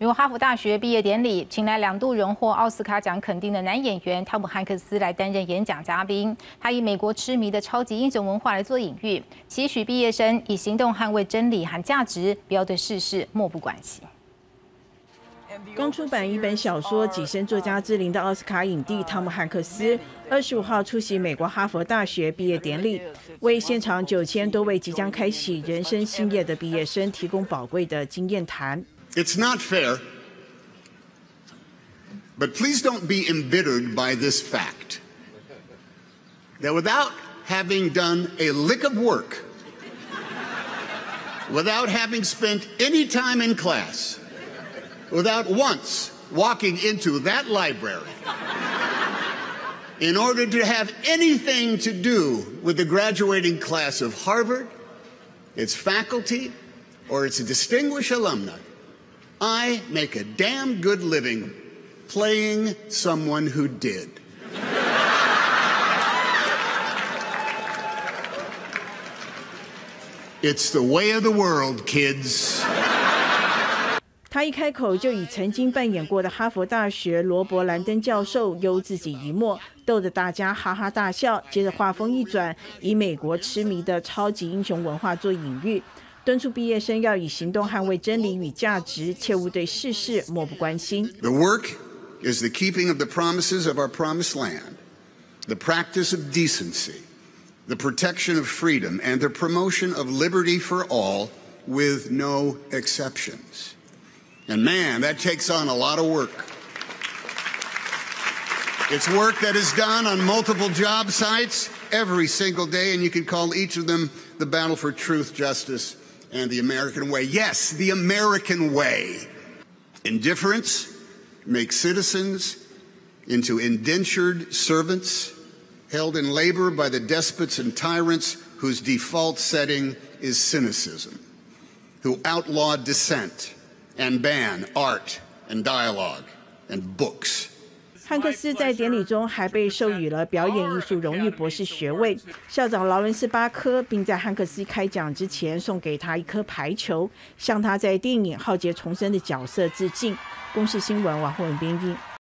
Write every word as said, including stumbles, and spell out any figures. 美国哈佛大学毕业典礼，请来两度荣获奥斯卡奖肯定的男演员汤姆汉克斯来担任演讲嘉宾。他以美国痴迷的超级英雄文化来做隐喻，期许毕业生以行动捍卫真理和价值，不要对世事漠不关心。 刚出版一本小说跻身作家之林的奥斯卡影帝汤姆汉克斯，二十五号出席美国哈佛大学毕业典礼，为现场九千多位即将开启人生新业的毕业生提供宝贵的经验谈。It's not fair, but please don't be embittered by this fact that without having done a lick of work, without having spent any time in class. Without once walking into that library in order to have anything to do with the graduating class of Harvard, its faculty, or its distinguished alumni, I make a damn good living playing someone who did. It's the way of the world, kids. 他一开口就以曾经扮演过的哈佛大学罗伯·兰登教授幽自己一默，逗得大家哈哈大笑。接着话锋一转，以美国痴迷的超级英雄文化做隐喻，敦促毕业生要以行动捍卫真理与价值，切勿对世事漠不关心。The work is the keeping of the promises of our promised land, the practice of decency, the protection of freedom, and the promotion of liberty for all, with no exceptions. And man, that takes on a lot of work. It's work that is done on multiple job sites every single day, and you can call each of them the battle for truth, justice, and the American way. Yes, the American way. Indifference makes citizens into indentured servants held in labor by the despots and tyrants whose default setting is cynicism, who outlaw dissent. And ban art and dialogue and books. 汉克斯在典礼中还被授予了表演艺术荣誉博士学位，校长劳伦斯·巴科并在汉克斯开讲之前送给他一颗排球，向他在电影《浩劫重生》的角色致敬。公视新闻王慧文编译。